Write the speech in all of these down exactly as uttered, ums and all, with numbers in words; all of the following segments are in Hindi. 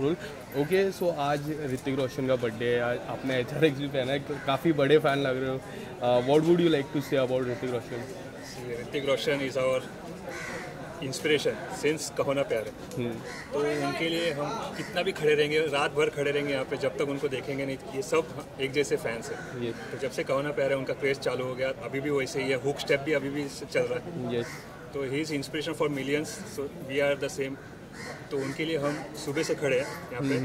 अप्रैल। ओके सो आज ऋतिक रोशन का बर्थडे है, आज आपने एच आर एक्स भी पहना है, काफ़ी बड़े फैन लग रहे हो। What would you like to say about Hrithik Roshan? Hrithik Roshan is our inspiration since Kaho Naa प्यार है, तो उनके लिए हम कितना भी खड़े रहेंगे, रात भर खड़े रहेंगे यहाँ पे जब तक उनको देखेंगे नहीं। ये सब एक जैसे फैंस है, तो जब से कहो ना प्यार है उनका क्रेज चालू हो गया, अभी भी वैसे ही है, हुक स्टेप भी अभी भी चल रहा है, तो he is inspiration for millions, so we are the same. तो उनके लिए हम सुबह से खड़े हैं यहाँ पे,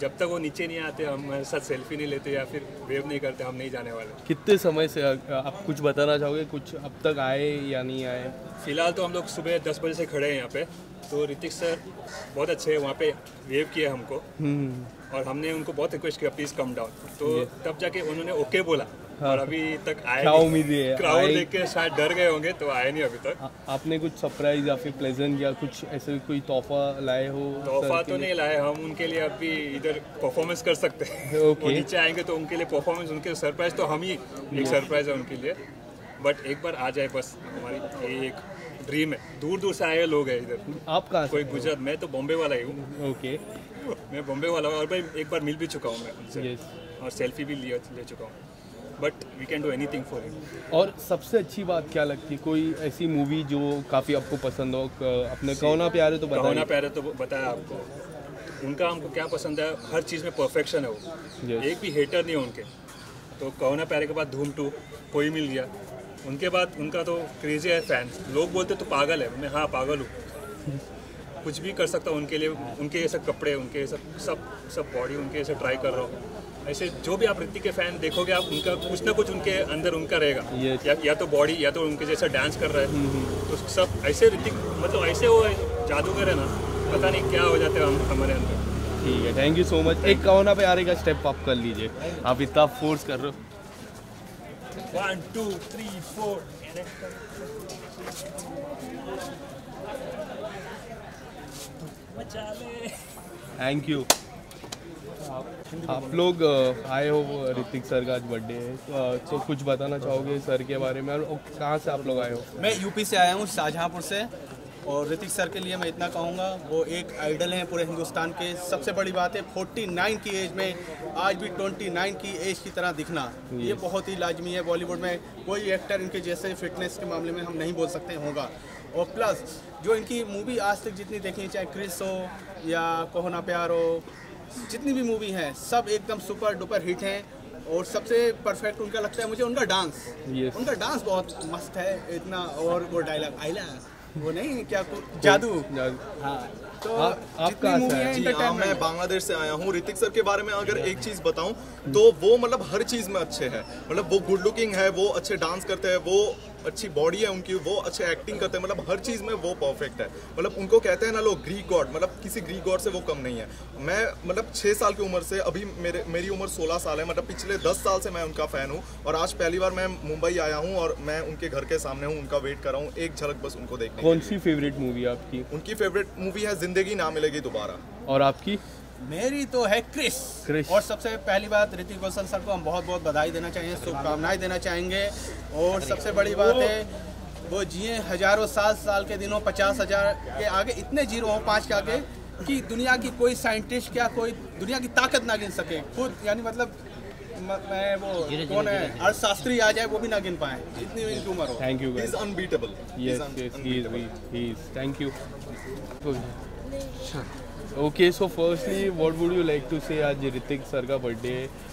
जब तक वो नीचे नहीं आते, हम हमारे साथ सेल्फी नहीं लेते या फिर वेव नहीं करते, हम नहीं जाने वाले। कितने समय से आप कुछ बताना चाहोगे, कुछ अब तक आए या नहीं आए? फिलहाल तो हम लोग सुबह दस बजे से खड़े हैं यहाँ पे, तो ऋतिक सर बहुत अच्छे हैं, वहाँ पे वेव किया हमको और हमने उनको बहुत रिक्वेस्ट किया प्लीज़ कम डाउन, तो तब जाके उन्होंने ओके बोला। हाँ, और अभी तक आए नहीं, क्राउड देख के शायद डर गए होंगे तो आए नहीं अभी तक। आ, आपने कुछ सरप्राइज या फिर प्लेजेंट या कुछ ऐसे कोई तोहफा लाए हो? तोहफा तो नहीं लाए, हम उनके लिए अभी इधर परफॉर्मेंस कर सकते हैं। ओके, नीचे आएंगे तो उनके लिए परफॉर्मेंस, उनके सरप्राइज तो हम ही एक सरप्राइज है उनके लिए, बट एक बार आ जाए बस, हमारी यही एक ड्रीम है। दूर दूर से आए लोग हैं इधर। आप कहाँ कोई गुजरात में? तो बॉम्बे वाला ही हूँ। ओके, मैं बॉम्बे वाला हूँ और भाई एक बार मिल भी चुका हूँ मैं उनसे और सेल्फी भी लिया ले चुका हूँ, but we can do anything for him. और सबसे अच्छी बात क्या लगती है, कोई ऐसी मूवी जो काफ़ी आपको पसंद हो? अपने कहो ना प्यार है तो बताया, कहो ना प्यार है तो बताया आपको उनका हमको क्या पसंद है, हर चीज़ में परफेक्शन है वो, एक भी हेटर नहीं है उनके। तो कहो ना प्यार के बाद धूम टू, कोई मिल गया, उनके बाद उनका तो क्रेजी है फैन, लोग बोलते तो पागल है, मैं हाँ पागल हूँ, कुछ भी कर सकता हूँ उनके लिए, उनके ऐसे कपड़े, उनके सब सब सब बॉडी, उनके ऐसे ट्राई कर रहा हूँ। ऐसे जो भी आप ऋतिक के फ़ैन देखोगे आप, उनका कुछ ना कुछ उनके अंदर उनका रहेगा, या, या तो बॉडी या तो उनके जैसा डांस कर रहा है, तो सब ऐसे ऋतिक मतलब ऐसे वो जादूगर है ना, पता नहीं क्या हो जाते हैं हम हमारे अंदर। ठीक है, थैंक यू सो मच। एक कहो ना प्यार का स्टेप आप कर लीजिए, आप इतना फोर्स कर रहे हो। One, two, three, four. Thank you. आप लोग आए हो, ऋतिक सर का आज बर्थडे है, तो कुछ बताना चाहोगे सर के बारे में? और कहाँ से आप लोग आए हो? मैं यूपी से आया हूँ, शाहजहाँपुर से, और ऋतिक सर के लिए मैं इतना कहूँगा, वो एक आइडल हैं पूरे हिंदुस्तान के। सबसे बड़ी बात है उनचास की एज में आज भी उनतीस की एज की तरह दिखना, ये बहुत ही लाजमी है। बॉलीवुड में कोई एक्टर इनके जैसे फिटनेस के मामले में हम नहीं बोल सकते होगा। और प्लस जो इनकी मूवी आज तक जितनी देखनी, चाहे क्रिश हो या कहो ना प्यार हो, जितनी भी मूवी हैं सब एकदम सुपर डुपर हिट हैं। और सबसे परफेक्ट उनका लगता है मुझे उनका डांस, उनका डांस बहुत मस्त है इतना। और वो डायलॉग आइला वो नहीं है क्या, जादू जादू हाँ। तो आ, आप है? जी हाँ, मैं बांग्लादेश से आया हूँ। ऋतिक सर के बारे में अगर एक चीज़ बताऊँ तो वो मतलब हर चीज़ में अच्छे हैं, मतलब वो गुड लुकिंग है, वो अच्छे डांस करते हैं, वो अच्छी बॉडी है उनकी, वो अच्छे एक्टिंग करते हैं, मतलब हर चीज़ में वो परफेक्ट है। मतलब उनको कहते हैं ना लोग ग्रीक गॉड, मतलब किसी ग्रीक गॉड से वो कम नहीं है। मैं मतलब छः साल की उम्र से, अभी मेरे मेरी उम्र सोलह साल है, मतलब पिछले दस साल से मैं उनका फ़ैन हूँ और आज पहली बार मैं मुंबई आया हूँ और मैं उनके घर के सामने हूँ, उनका वेट कर रहा हूँ एक झलक बस उनको देखने। कौन सी फेवरेट मूवी आपकी? उनकी फेवरेट मूवी है जिंदगी ना मिलेगी दोबारा। और आपकी? मेरी तो है क्रिश। क्रिश। और सबसे पहली बात ऋतिक रोशन सर को हम बहुत बहुत बधाई देना चाहिए, शुभकामनाएं देना चाहेंगे। और सबसे बड़ी बात है वो जिए हजारों साल, साल के दिनों पचास हजार के आगे इतने जीरो हों, पाँच के आगे, कि दुनिया की कोई साइंटिस्ट क्या कोई दुनिया की ताकत ना गिन सके खुद, यानी मतलब मैं वो कौन है अर्थशास्त्री आ जाए वो भी ना गिन पाए, इतनी इनकी उम्र हो। Thank you, is unbeatable. Thank you. Okay so firstly what would you like to say आज ऋतिक सर का बर्थडे,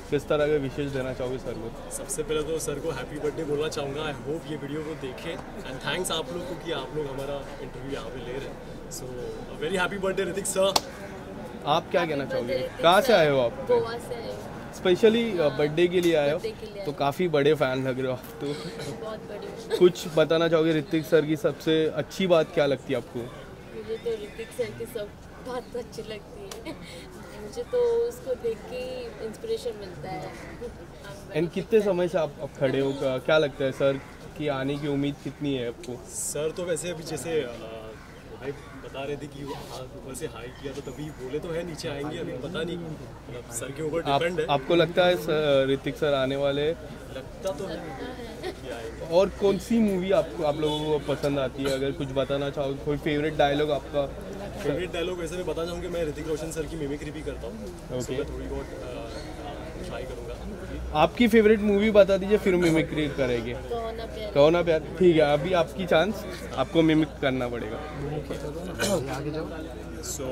किस तरह का विशेष देना चाहोगे सर को? सबसे पहले तो सर को हैप्पी बर्थडे बोलना चाहूँगा। आई होप ये वीडियो को देखें एंड थैंक्स आप लोग को कि आप लोग हमारा इंटरव्यू यहाँ पे ले रहे हैं। So very happy birthday Hrithik sir. आप क्या कहना चाहोगे, कहाँ से आए हो आप? गोवा से। स्पेशली बर्थडे के लिए आए हो, तो काफ़ी बड़े फ़ैन लग रहे हो आप तो, बहुत बड़े। कुछ बताना चाहोगे ऋतिक सर की सबसे अच्छी बात क्या लगती है आपको? मुझे तो ऋतिक सर की सब बहुत अच्छी लगती है, मुझे तो उसको देख के इंस्पिरेशन मिलता है। एंड कितने समय से आप अब खड़े हो, क्या लगता है सर की आने की उम्मीद कितनी है आपको? सर तो वैसे अभी जैसे हाई बता रहे थे कि ऊपर से हाई किया तो तभी बोले तो है नीचे आएंगे, अभी पता नहीं, मतलब सर के ऊपर डिपेंड है। आपको लगता है ऋतिक सर आने वाले? लगता तो है। और कौन सी मूवी आपको आप लोगों को पसंद आती है, अगर कुछ बताना चाहो, कोई फेवरेट डायलॉग आपका? फेवरेट डायलॉग वैसे मैं बता जाऊँ कि मैं ऋतिक रोशन सर की मिमिक्री भी करता हूँ, ओके थोड़ी बहुत ट्राई करूँगा। आपकी फेवरेट मूवी बता दीजिए फिर मिमिक्री करेंगे। कहो ना प्यार, ठीक है अभी आपकी चांस, आपको मिमिक करना पड़ेगा। So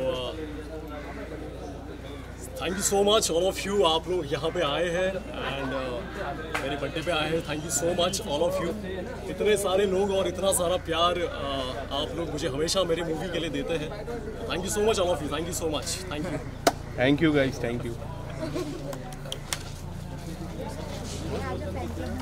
thank you so much all of you, आप लोग यहाँ पे आए हैं एंड uh, मेरे बर्थडे पे आए हैं। Thank you so much all of you, इतने सारे लोग और इतना सारा प्यार uh, आप लोग मुझे हमेशा मेरी मूवी के लिए देते हैं। Thank you so much all of you, thank you so much, thank you thank you guys, thank you.